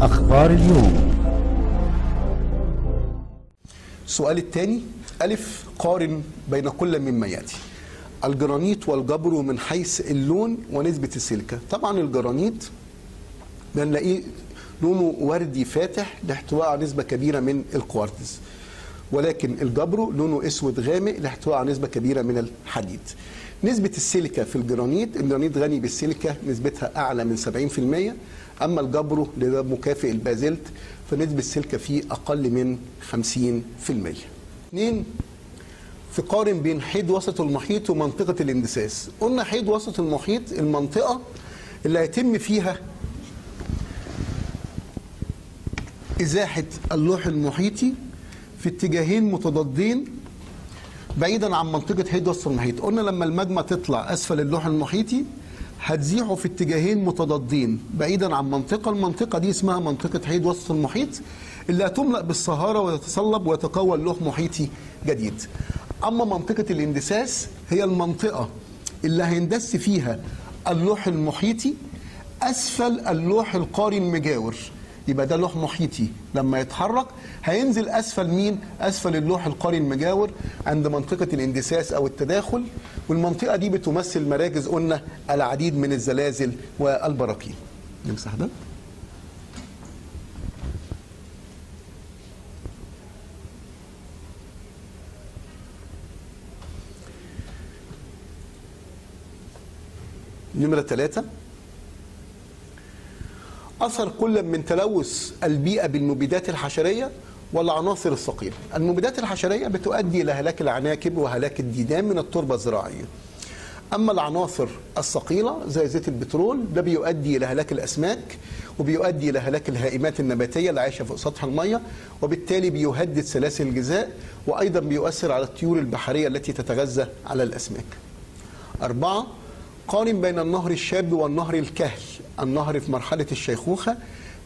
أخبار اليوم. السؤال الثاني: ألف، قارن بين كل مما يأتي. الجرانيت والجابرو من حيث اللون ونسبة السيليكا. طبعا الجرانيت بنلاقيه لونه وردي فاتح لاحتواء على نسبة كبيرة من الكوارتز، ولكن الجابرو لونه اسود غامق لاحتواء على نسبة كبيرة من الحديد. نسبة السيليكا في الجرانيت، الجرانيت غني بالسيليكا، نسبتها أعلى من 70%، أما الجابرو اللي ده مكافئ البازلت فنسبة السيليكا فيه أقل من 50%. اثنين، تقارن بين حيد وسط المحيط ومنطقة الاندساس. قلنا حيد وسط المحيط المنطقة اللي هيتم فيها إزاحة اللوح المحيطي في اتجاهين متضادين بعيدا عن منطقة حيد وسط المحيط. قلنا لما الماجما تطلع أسفل اللوح المحيطي هتزيحه في اتجاهين متضادين بعيدا عن منطقة، المنطقة دي اسمها منطقة حيد وسط المحيط، اللي هتملأ بالصهارة وتتصلب ويتكون لوح محيطي جديد. أما منطقة الاندساس هي المنطقة اللي هيندس فيها اللوح المحيطي أسفل اللوح القاري المجاور. يبقى ده لوح محيطي لما يتحرك هينزل أسفل مين؟ أسفل اللوح القاري المجاور عند منطقة الاندساس أو التداخل، والمنطقة دي بتمثل مراكز قلنا العديد من الزلازل والبراكين. نمسح ده. نمرة 3: أثر كل من تلوث البيئة بالمبيدات الحشرية والعناصر الثقيلة. المبيدات الحشرية بتؤدي إلى هلاك العناكب وهلاك الديدان من التربة الزراعية. أما العناصر الثقيلة زي زيت البترول ده بيؤدي إلى هلاك الأسماك، وبيؤدي إلى هلاك الهائمات النباتية اللي عايشة فوق سطح المية، وبالتالي بيهدد سلاسل الغذاء، وأيضا بيؤثر على الطيور البحرية التي تتغذى على الأسماك. 4: قارن بين النهر الشاب والنهر الكهل. النهر في مرحلة الشيخوخة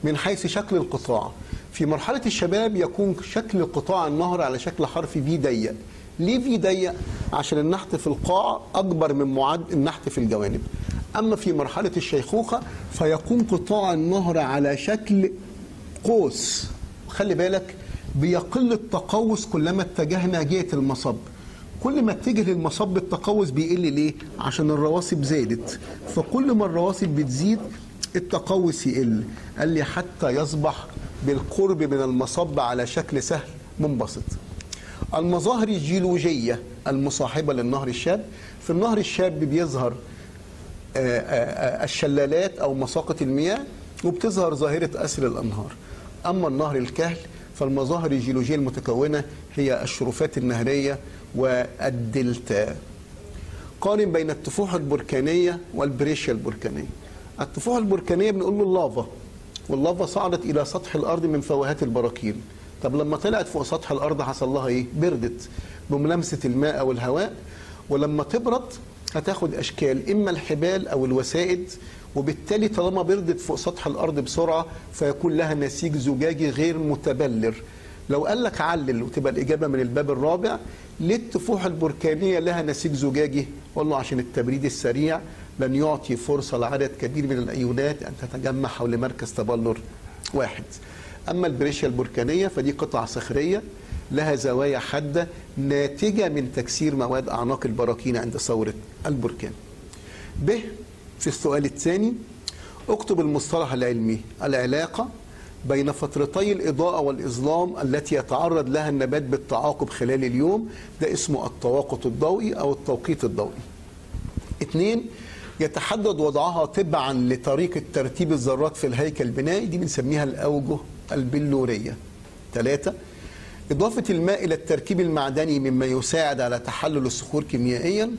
من حيث شكل القطاع. في مرحلة الشباب يكون شكل قطاع النهر على شكل حرف في ضيق. ليه في ضيق؟ عشان النحت في القاع أكبر من معدل النحت في الجوانب. أما في مرحلة الشيخوخة فيكون قطاع النهر على شكل قوس. خلي بالك، بيقل التقوس كلما اتجهنا جهة المصب. كل ما اتجه للمصب التقوس بيقل. ليه؟ عشان الرواسب زادت، فكل ما الرواسب بتزيد التقوس يقل. قال لي حتى يصبح بالقرب من المصب على شكل سهل منبسط. المظاهر الجيولوجية المصاحبة للنهر الشاب: في النهر الشاب بيظهر الشلالات أو مساقط المياه، وبتظهر ظاهرة اسر الانهار. أما النهر الكهل فالمظاهر الجيولوجية المتكونة هي الشرفات النهرية والدلتا. قارن بين الطفوح البركانية والبريشيا البركانية. الطفوح البركانية بنقول له اللافا، واللافا صعدت إلى سطح الأرض من فوهات البراكين. طب لما طلعت فوق سطح الأرض حصل لها إيه؟ بردت بملامسة الماء أو الهواء، ولما تبرد هتاخد أشكال إما الحبال أو الوسائد، وبالتالي طالما بردت فوق سطح الأرض بسرعة فيكون لها نسيج زجاجي غير متبلر. لو قال لك علل وتبقى الإجابة من الباب الرابع: ليه التفوح البركانية لها نسيج زجاجي؟ قال له عشان التبريد السريع لن يعطي فرصة لعدد كبير من الأيونات أن تتجمع حول مركز تبلر واحد. أما البريشيا البركانية فدي قطع صخرية لها زوايا حادة ناتجة من تكسير مواد أعناق البراكين عند ثورة البركان. ب، في السؤال الثاني: اكتب المصطلح العلمي العلاقة بين فترتي الإضاءة والإظلام التي يتعرض لها النبات بالتعاقب خلال اليوم. ده اسمه التوقيت الضوئي أو التوقيت الضوئي. 2: يتحدد وضعها تبعا لطريقة ترتيب الذرات في الهيكل البنائي، دي بنسميها الأوجه البلوريه. 3: إضافة الماء إلى التركيب المعدني مما يساعد على تحلل الصخور كيميائيا.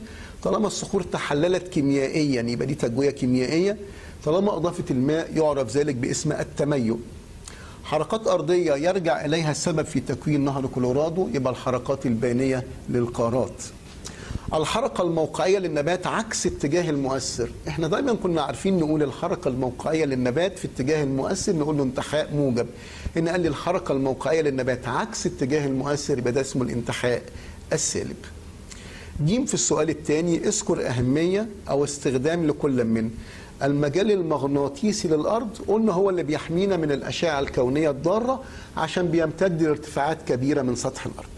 طالما الصخور تحللت كيميائيا يبقى دي تجويه كيميائيه. طالما إضافة الماء يعرف ذلك باسم التميؤ. حركات أرضية يرجع إليها السبب في تكوين نهر كولورادو، يبقى الحركات البانية للقارات. الحركة الموقعية للنبات عكس اتجاه المؤثر. احنا دايما كنا عارفين نقول الحركة الموقعية للنبات في اتجاه المؤثر نقول له انتحاء موجب. هنا قال لي الحركة الموقعية للنبات عكس اتجاه المؤثر، يبقى ده اسمه الانتحاء السالب. ج، في السؤال الثاني: اذكر أهمية أو استخدام لكل من. المجال المغناطيسي للأرض قلنا هو اللي بيحمينا من الأشعة الكونية الضارة عشان بيمتد لارتفاعات كبيرة من سطح الأرض.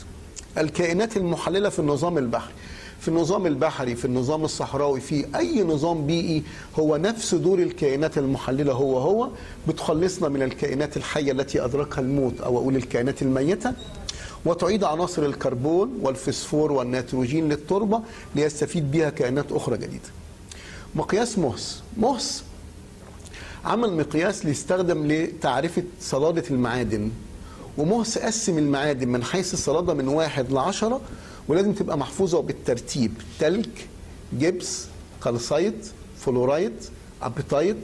الكائنات المحللة في النظام البحري في النظام الصحراوي، في أي نظام بيئي، هو نفس دور الكائنات المحللة، هو بتخلصنا من الكائنات الحية التي أدركها الموت أو أقول الكائنات الميتة، وتعيد عناصر الكربون والفسفور والنيتروجين للتربة ليستفيد بها كائنات أخرى جديدة. مقياس مهس عمل مقياس ليستخدم لتعرفة صلادة المعادن، ومهس قسم المعادن من حيث الصلادة من 1 ل 10، ولازم تبقى محفوظة بالترتيب: تلج، جبس، كالسايت، فلورايت، أبيتايت،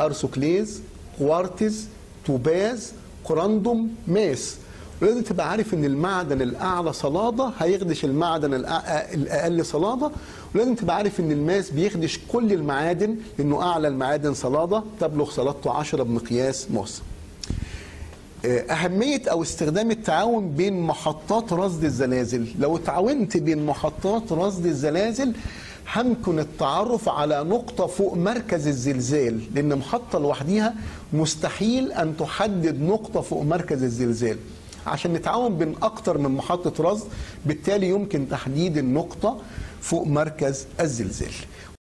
أرسوكليز، كوارتز، توباز، قراندوم، ماس. ولازم تبقى عارف ان المعدن الاعلى صلادة هيخدش المعدن الاقل صلادة، ولازم تبقى عارف ان الماس بيخدش كل المعادن، لانه اعلى المعادن صلادة تبلغ صلادته 10 بمقياس موس. اهمية او استخدام التعاون بين محطات رصد الزلازل، لو اتعاونت بين محطات رصد الزلازل هيمكن التعرف على نقطة فوق مركز الزلزال، لان محطة لوحديها مستحيل ان تحدد نقطة فوق مركز الزلزال. عشان نتعاون بين أكتر من محطة رصد، بالتالي يمكن تحديد النقطة فوق مركز الزلزال.